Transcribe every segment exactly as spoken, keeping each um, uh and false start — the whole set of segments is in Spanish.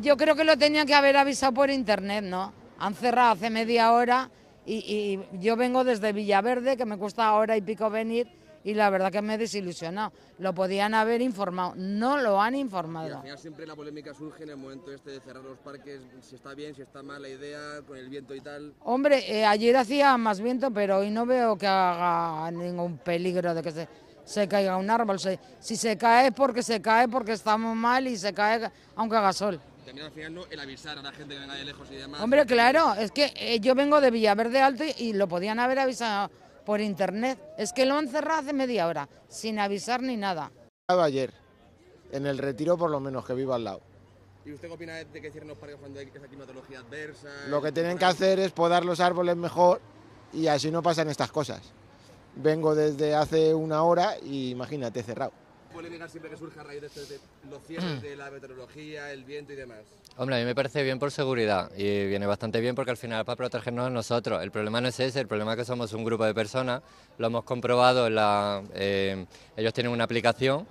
Yo creo que lo tenía que haber avisado por internet, ¿no? Han cerrado hace media hora y, y yo vengo desde Villaverde, que me cuesta hora y pico venir, y la verdad que me he desilusionado. Lo podían haber informado, no lo han informado. Y al final siempre la polémica surge en el momento este de cerrar los parques, si está bien, si está mal la idea, con el viento y tal. Hombre, eh, ayer hacía más viento, pero hoy no veo que haga ningún peligro de que se... se caiga un árbol. Se, si se cae es porque se cae, porque estamos mal y se cae aunque haga sol. También al final, ¿no?, el avisar a la gente que venga de lejos y demás. Hombre, claro, es que eh, yo vengo de Villaverde Alto y, y lo podían haber avisado por internet. Es que lo han cerrado hace media hora, sin avisar ni nada. Ayer, en el Retiro por lo menos, que vivo al lado. ¿Y usted qué opina de que cierren los parques cuando hay esa climatología adversa? Lo que tienen que hacer es podar los árboles mejor y así no pasan estas cosas. Vengo desde hace una hora y imagínate, cerrado. Polémica siempre que surge a raíz de, esto, de los cierres de la meteorología, el viento y demás. Hombre, a mí me parece bien por seguridad y viene bastante bien porque al final para protegernos a nosotros. El problema no es ese, el problema es que somos un grupo de personas, lo hemos comprobado, en la, eh, ellos tienen una aplicación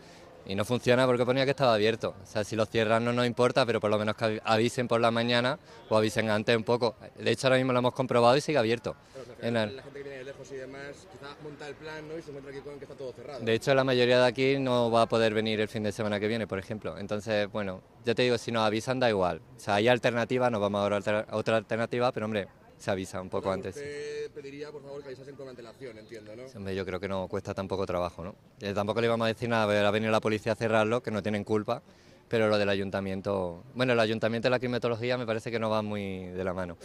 y no funciona porque ponía que estaba abierto. O sea, si los cierran no nos importa, pero por lo menos que avisen por la mañana o avisen antes un poco. De hecho, ahora mismo lo hemos comprobado y sigue abierto. Pero, o sea, en el... La gente que viene de lejos y demás, quizá monta el plan, ¿no?, y se encuentra aquí con que está todo cerrado. De hecho, la mayoría de aquí no va a poder venir el fin de semana que viene, por ejemplo. Entonces, bueno, ya te digo, si nos avisan da igual. O sea, hay alternativa, nos vamos a dar otra alternativa, pero hombre, se avisa un poco antes. Usted pediría, por favor, que avisasen con antelación, entiendo, ¿no? Hombre, yo creo que no cuesta tampoco trabajo, ¿no? Eh, tampoco le íbamos a decir nada, ha venido la policía a cerrarlo, que no tienen culpa, pero lo del ayuntamiento... Bueno, el ayuntamiento y la climatología me parece que no va muy de la mano.